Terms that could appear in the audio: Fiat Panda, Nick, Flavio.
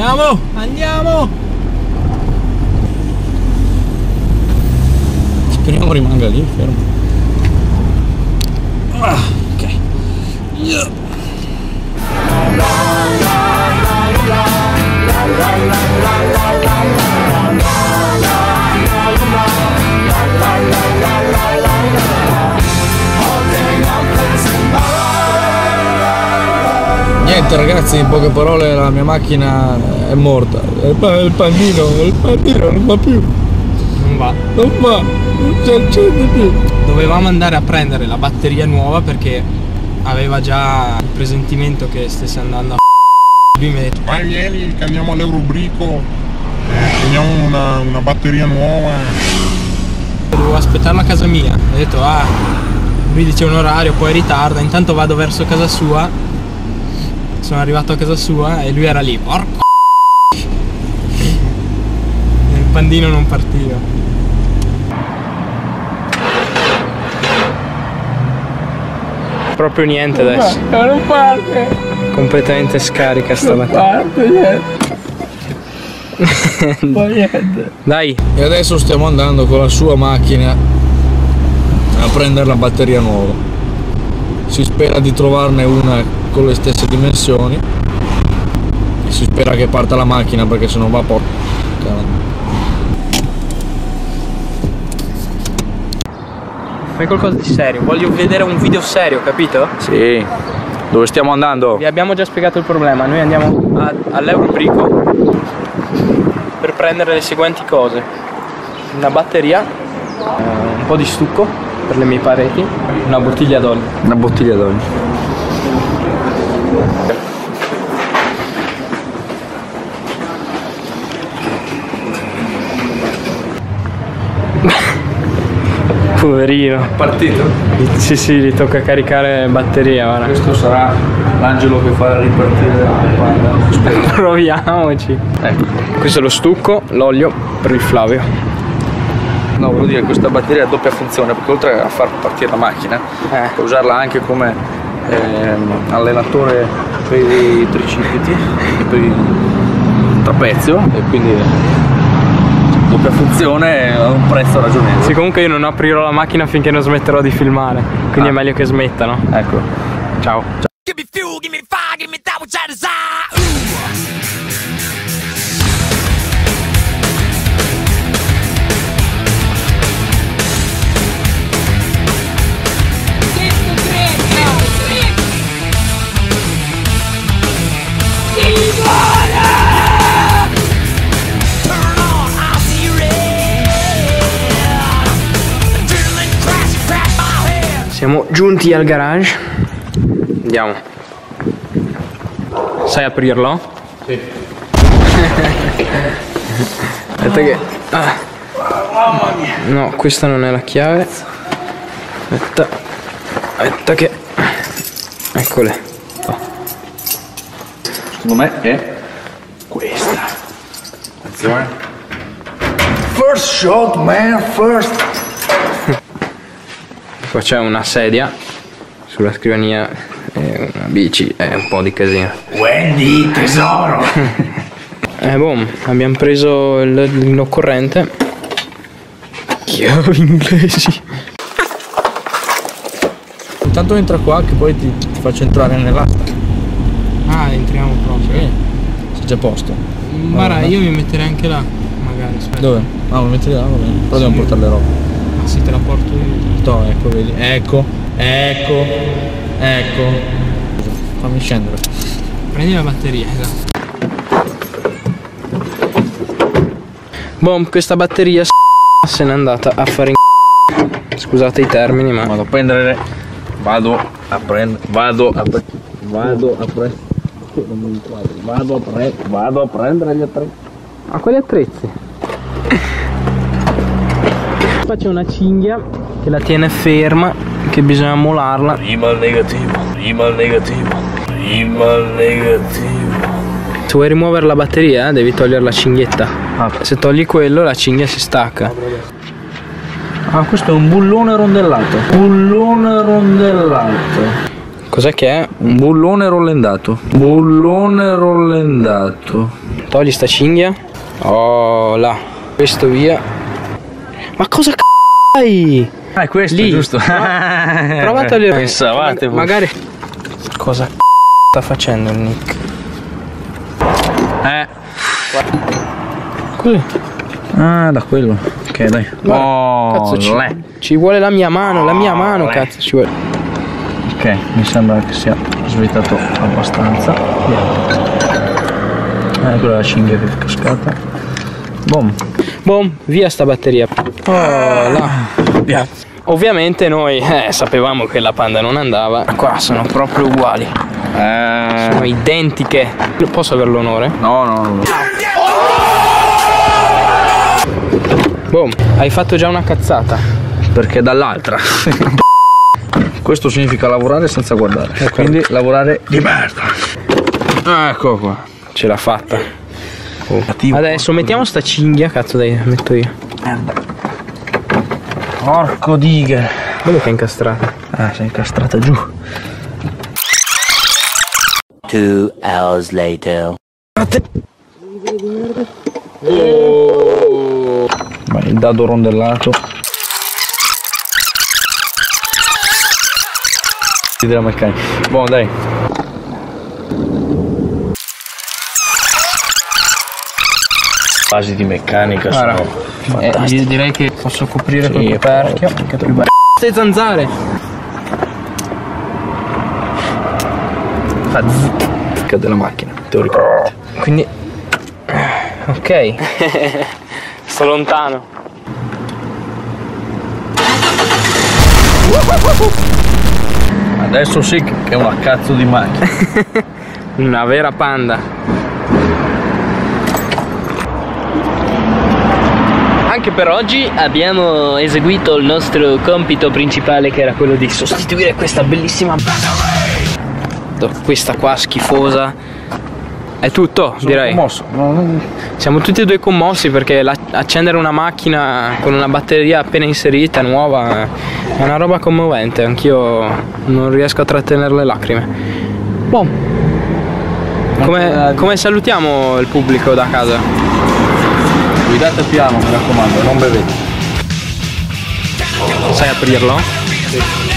Andiamo, andiamo! Speriamo rimanga lì, fermo. Ah, ok. Niente ragazzi, in poche parole la mia macchina è morta. Il pandino non va più. Non va, non c'è accende più. Dovevamo andare a prendere la batteria nuova perché aveva già il presentimento che stesse andando a f***. Vai vieni che andiamo all'Eurobrico, prendiamo una batteria nuova. Dovevo aspettarla a casa mia, ho detto lui dice un orario, poi ritarda, intanto vado verso casa sua. Sono arrivato a casa sua e lui era lì, porco il pandino non partiva. Proprio niente adesso. Non parte. Completamente scarica stamattina. Non parte niente. Niente. Dai. E adesso stiamo andando con la sua macchina a prendere la batteria nuova. Si spera di trovarne una con le stesse dimensioni e si spera che parta la macchina perché se no va poco. Fai qualcosa di serio, voglio vedere un video serio, capito? Sì. Dove stiamo andando? Vi abbiamo già spiegato il problema, noi andiamo all'Eurobrico per prendere le seguenti cose: una batteria, un po' di stucco per le mie pareti, una bottiglia d'olio. Una bottiglia d'olio. Poverino. È partito? Sì, gli tocca caricare batteria ora. Questo sarà l'angelo che farà ripartire la... Proviamoci. Ecco, questo è lo stucco, l'olio per il Flavio. No, volevo dire che questa batteria ha doppia funzione, perché oltre a far partire la macchina, puoi usarla anche come allenatore per i tricipiti, per il trapezio, e quindi doppia funzione a un prezzo ragionevole. Sì, comunque io non aprirò la macchina finché non smetterò di filmare, quindi è meglio che smettano. Ecco, ciao. Siamo giunti al garage. Andiamo. Sai aprirlo? Sì. Aspetta che... Mamma mia. No, questa non è la chiave. Aspetta che... Eccole. Secondo me è questa. Attenzione. First shot, man, first. Qua c'è una sedia sulla scrivania e una bici, è un po' di casino. Wendy, tesoro. Boom, abbiamo preso l'occorrente. Chiavi inglesi. Intanto entra qua che poi ti faccio entrare nell'asta. Ah, entriamo proprio. Sì. C'è già posto. Guarda, io mi metterei anche là, magari. Aspetta. Dove? No, mi metterei là, va bene. Però sì, devo portare le robe. Ah sì, te la porto io. No, ecco, vedi. Ecco. Fammi scendere. Prendi la batteria, esatto. Boom, questa batteria se n'è andata a fare in... Scusate i termini, ma... Vado a prendere gli attrezzi. Ma quali attrezzi? Qua c'è una cinghia che la tiene ferma, che bisogna molarla. Prima il negativo. Se vuoi rimuovere la batteria devi togliere la cinghietta. Se togli quello la cinghia si stacca. Questo è un bullone rondellato. Cos'è che è? Bullone rollendato. Bullone rollendato. Togli sta cinghia. Oh là. Questo via. Ma cosa c***o hai? Ah, è questo, lì, giusto? No. Prova a toglierlo. Pensavate voi. Magari. Cosa c***o sta facendo il Nick? Così. Ah, da quello. Ok, dai. Guarda, oh, cazzo, ci vuole la mia mano, cazzo, ci vuole. Ok, mi sembra che sia svitato abbastanza. Ecco la cinghia che è cascata. Boom. Boom, via sta batteria. Oh, là. Yeah. Ovviamente noi sapevamo che la Panda non andava. Qua sono proprio uguali. Sono identiche. Posso avere l'onore? No, no, no. Boom, hai fatto già una cazzata. Perché dall'altra. Questo significa lavorare senza guardare, okay. Quindi lavorare di merda. Ecco qua. Ce l'ha fatta. Oh. Adesso mettiamo sta cinghia, cazzo, dai, metto io. Merda. Porco diga. Quello che è incastrata. Ah, si è incastrata giù. 2 hours later. Oh. Vai, il dado rondellato. Della meccanica. Buon, dai. Basi di meccanica sono fantastiche. Direi che posso coprire col coperchio, che è più bello. Queste zanzare. La zicca della macchina, teoricamente. Quindi ok. Sto lontano. Adesso sì che è una cazzo di macchina. Una vera Panda. Anche per oggi abbiamo eseguito il nostro compito principale, che era quello di sostituire questa bellissima batteria. Questa qua schifosa. È tutto. Sono direi commosso. Siamo tutti e due commossi perché accendere una macchina con una batteria appena inserita, nuova, è una roba commovente. Anch'io non riesco a trattenere le lacrime. Boh. Come salutiamo il pubblico da casa? Guidate piano, mi raccomando, non bevete. Sai aprirlo? Sì.